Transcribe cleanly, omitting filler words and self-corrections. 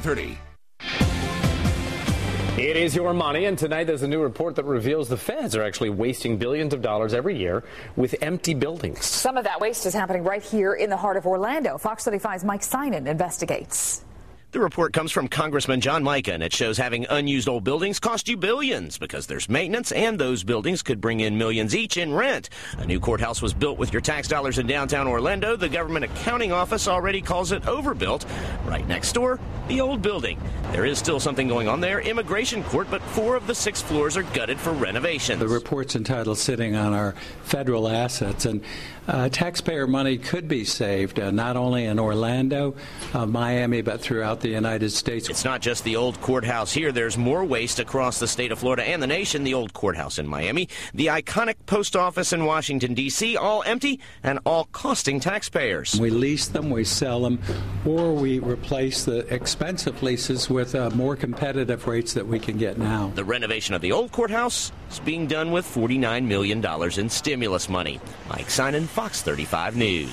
430. It is your money, and tonight there's a new report that reveals the feds are actually wasting billions of dollars every year with empty buildings. Some of that waste is happening right here in the heart of Orlando. Fox 35's Mike Sinan investigates. The report comes from Congressman John Micah, and it shows having unused old buildings cost you billions because there's maintenance, and those buildings could bring in millions each in rent. A new courthouse was built with your tax dollars in downtown Orlando. The government accounting office already calls it overbuilt. Right next door, the old building. There is still something going on there, immigration court, but 4 of the 6 floors are gutted for renovations. The report's entitled Sitting on Our Federal Assets, and taxpayer money could be saved, not only in Orlando, Miami, but throughout the United States. It's not just the old courthouse here. There's more waste across the state of Florida and the nation. The old courthouse in Miami, the iconic post office in Washington, D.C., all empty and all costing taxpayers. We lease them, we sell them, or we replace the expensive leases with more competitive rates that we can get now. The renovation of the old courthouse is being done with $49 million in stimulus money. Mike Sinan, Fox 35 News.